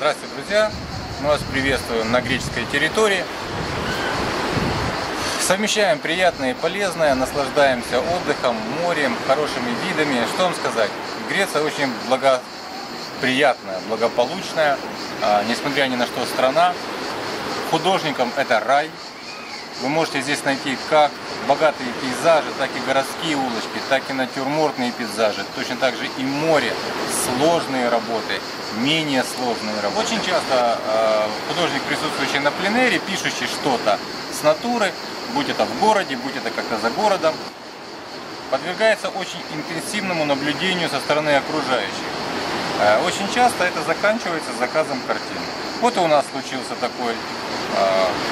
Здравствуйте, друзья! Мы вас приветствуем на греческой территории. Совмещаем приятное и полезное, наслаждаемся отдыхом, морем, хорошими видами. Что вам сказать? Греция очень благоприятная, благополучная, несмотря ни на что, страна. Художникам это рай. Вы можете здесь найти как богатые пейзажи, так и городские улочки, так и натюрмортные пейзажи. Точно так же и море, сложные работы, менее сложные работы. Очень часто художник, присутствующий на пленэре, пишущий что-то с натуры, будь это в городе, будь это как-то за городом, подвергается очень интенсивному наблюдению со стороны окружающих. Очень часто это заканчивается заказом картины. Вот и у нас случился такой,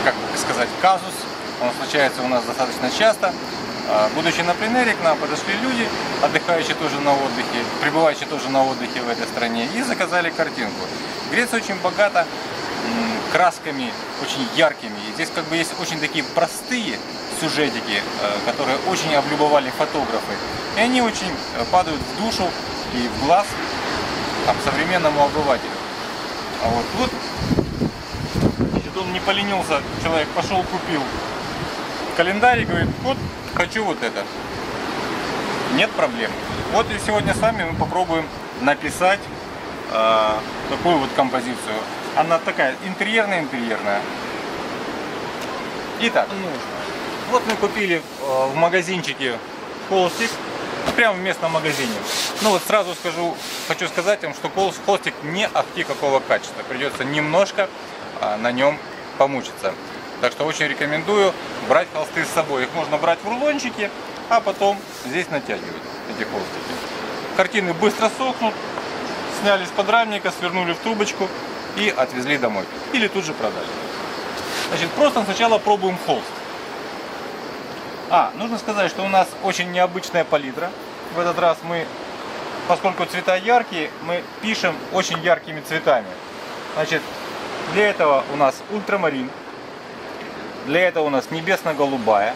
как бы сказать, казус. Он случается у нас достаточно часто. Будучи на пленэре, к нам подошли люди, отдыхающие тоже на отдыхе, пребывающие тоже на отдыхе в этой стране, и заказали картинку. Греция очень богата красками, очень яркими. И здесь как бы есть очень такие простые сюжетики, которые очень облюбовали фотографы. И они очень падают в душу и в глаз современному обывателю. А вот он не поленился, человек пошел, купил календарь и говорит: вот, хочу вот это. Нет проблем. Вот и сегодня с вами мы попробуем написать такую вот композицию. Она такая интерьерная. Итак, вот мы купили в магазинчике холстик, прямо в местном магазине. Ну вот сразу скажу, хочу сказать вам, что холстик не ахти какого качества. Придется немножко на нем помучиться. Так что очень рекомендую брать холсты с собой. Их можно брать в рулончике, а потом здесь натягивать эти холстики. Картины быстро сохнут, сняли с подрамника, свернули в трубочку и отвезли домой. Или тут же продали. Значит, просто сначала пробуем холст. Нужно сказать, что у нас очень необычная палитра. В этот раз мы, поскольку цвета яркие, мы пишем очень яркими цветами. Значит, для этого у нас ультрамарин, для этого у нас небесно-голубая,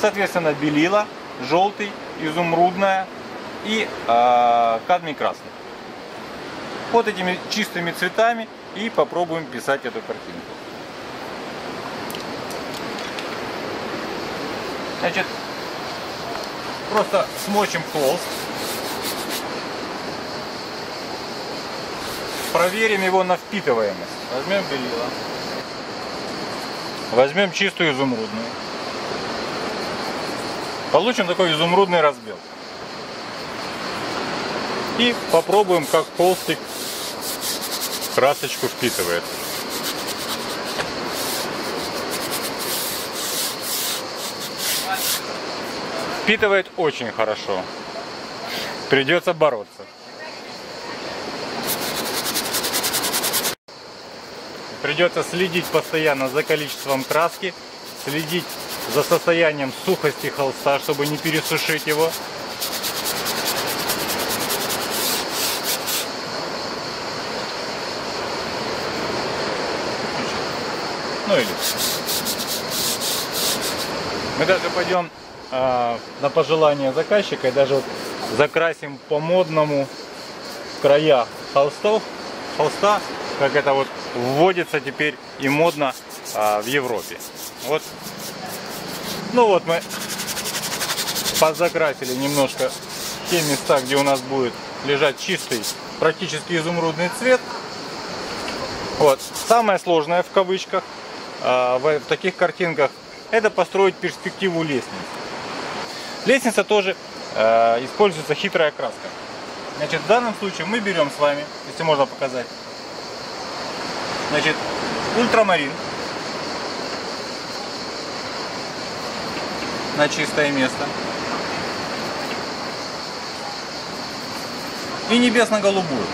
соответственно, белила, желтый, изумрудная и кадмий красный. Вот этими чистыми цветами и попробуем писать эту картинку. Значит, просто смочим холст. Проверим его на впитываемость. Возьмем белила. Возьмем чистую изумрудную. Получим такой изумрудный разбел. И попробуем, как холстик красочку впитывает. Впитывает очень хорошо. Придется бороться. Придется следить постоянно за количеством краски, следить за состоянием сухости холста, чтобы не пересушить его. Мы даже пойдем на пожелание заказчика и даже вот закрасим по-модному края холста, как это вот вводится теперь и модно в Европе. Вот. Ну вот мы позакрасили немножко те места, где у нас будет лежать чистый, практически изумрудный цвет. Вот. Самое сложное, в кавычках, в таких картинках, это построить перспективу лестницы. Лестница тоже используется хитрая краска. Значит, в данном случае мы берем с вами, если можно показать, значит, ультрамарин на чистое место и небесно-голубую.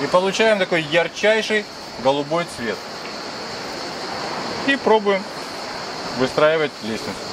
И получаем такой ярчайший голубой цвет. И пробуем выстраивать лестницу.